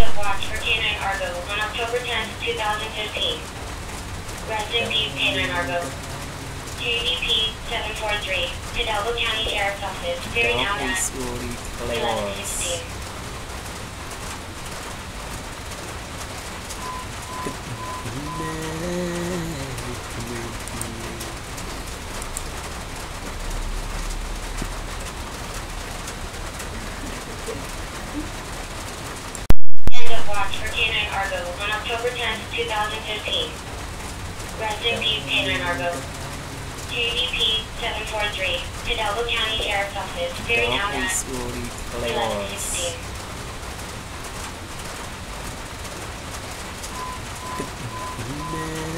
incident watch for K9 Argo on October 10th, 2015. Rest in peace, K9 Argo. JDP 743, Hidalgo County Sheriff's Office, very now at 11:15. End of watch for K9 Argo on October 10th, 2015. Rest in peace, K9 Argo. JDP 743, Hidalgo County Sheriff's Office, very now at 11:15.